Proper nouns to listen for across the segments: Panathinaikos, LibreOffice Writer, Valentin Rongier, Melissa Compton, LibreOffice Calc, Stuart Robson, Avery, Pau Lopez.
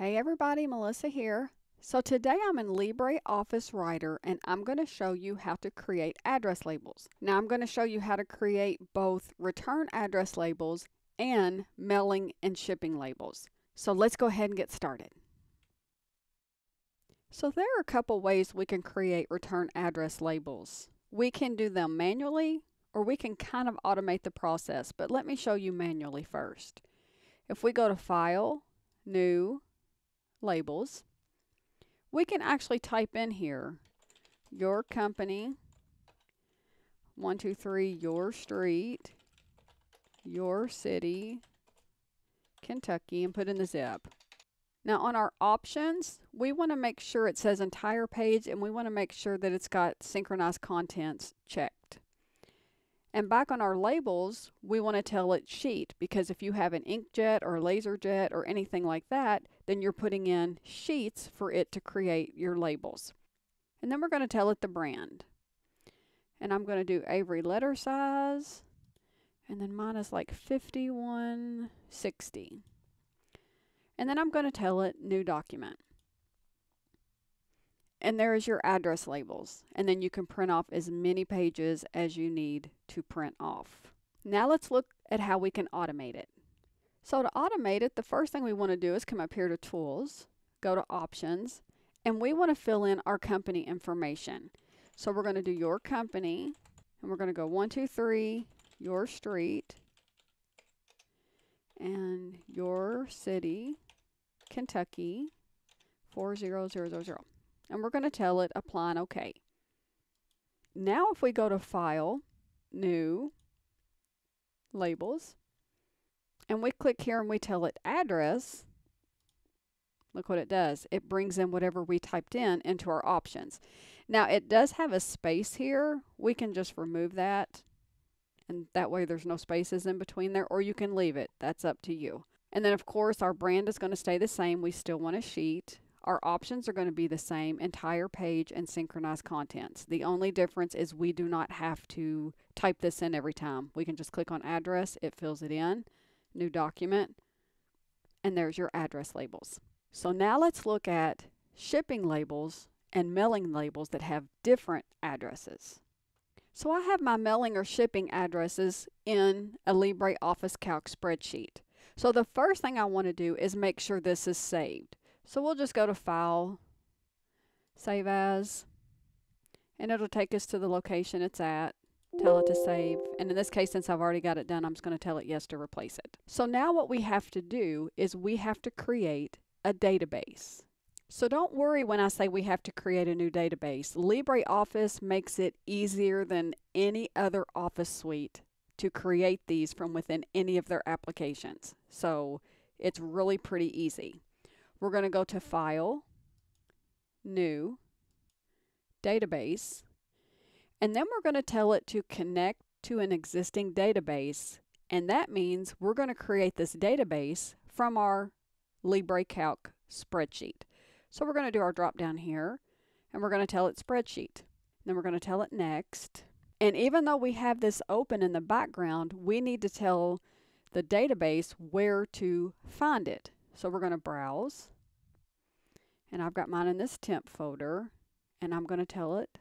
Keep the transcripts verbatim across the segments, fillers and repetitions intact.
Hey everybody, Melissa here. So today I'm in LibreOffice Writer and I'm going to show you how to create address labels. Now I'm going to show you how to create both return address labels and mailing and shipping labels. So let's go ahead and get started. So there are a couple ways we can create return address labels. We can do them manually or we can kind of automate the process, but let me show you manually first. If we go to File, New, Labels, we can actually type in here your company, one two three, your street, your city, Kentucky, and put in the zip. Now on our options, we want to make sure it says entire page and we want to make sure that it's got synchronized contents checked. And back on our labels, we want to tell it sheet, because if you have an inkjet or a laser jet or anything like that, then you're putting in sheets for it to create your labels. And then we're going to tell it the brand. And I'm going to do Avery letter size. And then mine is like fifty-one sixty. And then I'm going to tell it new document. And there is your address labels. And then you can print off as many pages as you need to print off. Now let's look at how we can automate it. So to automate it, the first thing we want to do is come up here to Tools, go to Options, and we want to fill in our company information. So we're going to do your company, and we're going to go one two three, your street, and your city, Kentucky, four zero zero zero zero. And we're going to tell it apply and OK. Now if we go to File, New, Labels, and we click here and we tell it address, look what it does. It brings in whatever we typed in into our options. Now it does have a space here. We can just remove that, and that way there's no spaces in between there, or you can leave it. That's up to you. And then of course our brand is going to stay the same. We still want a sheet. Our options are going to be the same, entire page and synchronized contents. The only difference is we do not have to type this in every time. We can just click on address, it fills it in, new document, and there's your address labels. So now let's look at shipping labels and mailing labels that have different addresses. So I have my mailing or shipping addresses in a LibreOffice Calc spreadsheet. So the first thing I want to do is make sure this is saved. So we'll just go to File, Save As, and it'll take us to the location it's at, tell it to save. And in this case, since I've already got it done, I'm just going to tell it yes to replace it. So now what we have to do is we have to create a database. So don't worry when I say we have to create a new database. LibreOffice makes it easier than any other Office suite to create these from within any of their applications. So it's really pretty easy. We're going to go to File, New, Database, and then we're going to tell it to connect to an existing database, and that means we're going to create this database from our LibreCalc spreadsheet. So we're going to do our drop down here, and we're going to tell it Spreadsheet. Then we're going to tell it Next, and even though we have this open in the background, we need to tell the database where to find it. So we're going to browse, and I've got mine in this temp folder, and I'm going to tell it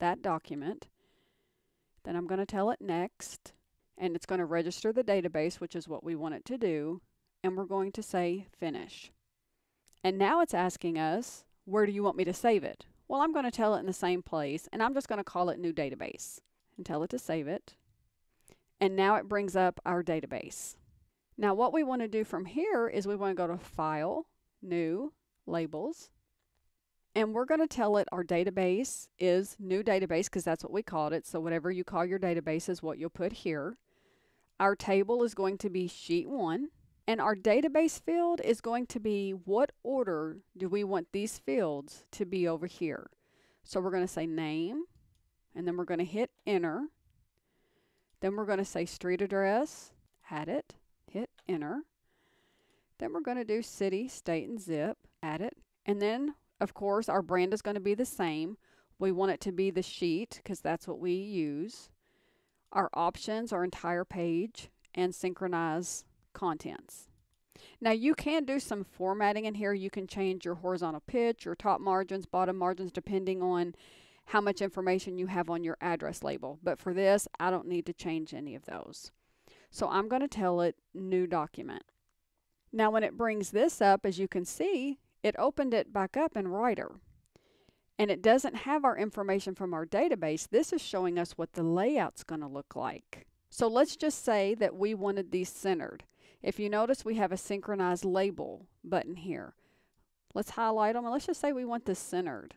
that document. Then I'm going to tell it next, and it's going to register the database, which is what we want it to do, and we're going to say finish. And now it's asking us, where do you want me to save it? Well, I'm going to tell it in the same place, and I'm just going to call it new database and tell it to save it. And now it brings up our database. Now what we want to do from here is we want to go to File, New, Labels, and we're going to tell it our database is new database, because that's what we called it. So whatever you call your database is what you'll put here. Our table is going to be sheet one, and our database field is going to be what order do we want these fields to be over here. So we're going to say name, and then we're going to hit enter. Then we're going to say street address, add it. Hit enter. Then we're going to do city, state, and zip, add it. And then, of course, our brand is going to be the same. We want it to be the sheet, because that's what we use. Our options are entire page and synchronize contents. Now you can do some formatting in here. You can change your horizontal pitch, your top margins, bottom margins, depending on how much information you have on your address label. But for this, I don't need to change any of those. So I'm going to tell it new document. Now when it brings this up, as you can see, it opened it back up in Writer. And it doesn't have our information from our database. This is showing us what the layout's going to look like. So let's just say that we wanted these centered. If you notice, we have a synchronized label button here. Let's highlight them and let's just say we want this centered.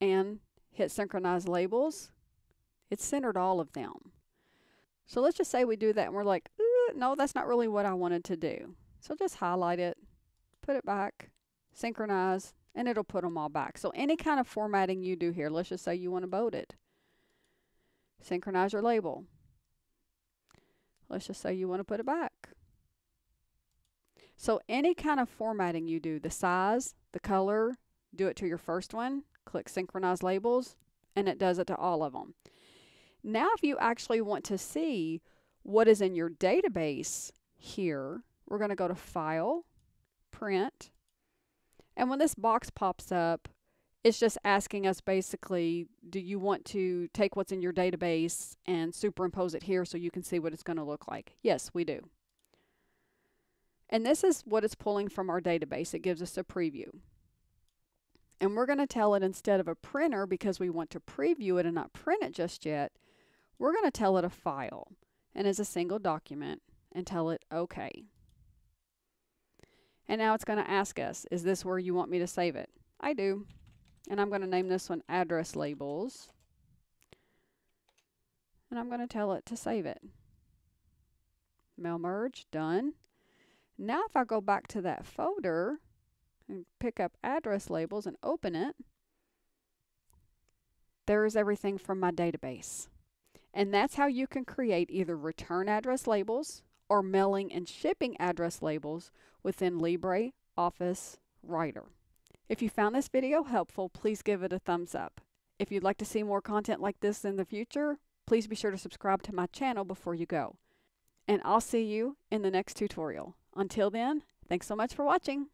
And hit synchronize labels. It's centered all of them. So let's just say we do that and we're like, no, that's not really what I wanted to do. So just highlight it, put it back, synchronize, and it'll put them all back. So any kind of formatting you do here, let's just say you want to bold it. Synchronize your label. Let's just say you want to put it back. So any kind of formatting you do, the size, the color, do it to your first one, click synchronize labels, and it does it to all of them. Now if you actually want to see what is in your database here, we're going to go to File, Print, and when this box pops up, it's just asking us basically, do you want to take what's in your database and superimpose it here so you can see what it's going to look like? Yes, we do. And this is what it's pulling from our database. It gives us a preview. And we're going to tell it, instead of a printer, because we want to preview it and not print it just yet, we're going to tell it a file and as a single document and tell it OK. And now it's going to ask us, is this where you want me to save it? I do. And I'm going to name this one Address Labels. And I'm going to tell it to save it. Mail merge, done. Now if I go back to that folder and pick up Address Labels and open it, there is everything from my database. And that's how you can create either return address labels or mailing and shipping address labels within LibreOffice Writer. If you found this video helpful, please give it a thumbs up. If you'd like to see more content like this in the future, please be sure to subscribe to my channel before you go. And I'll see you in the next tutorial. Until then, thanks so much for watching.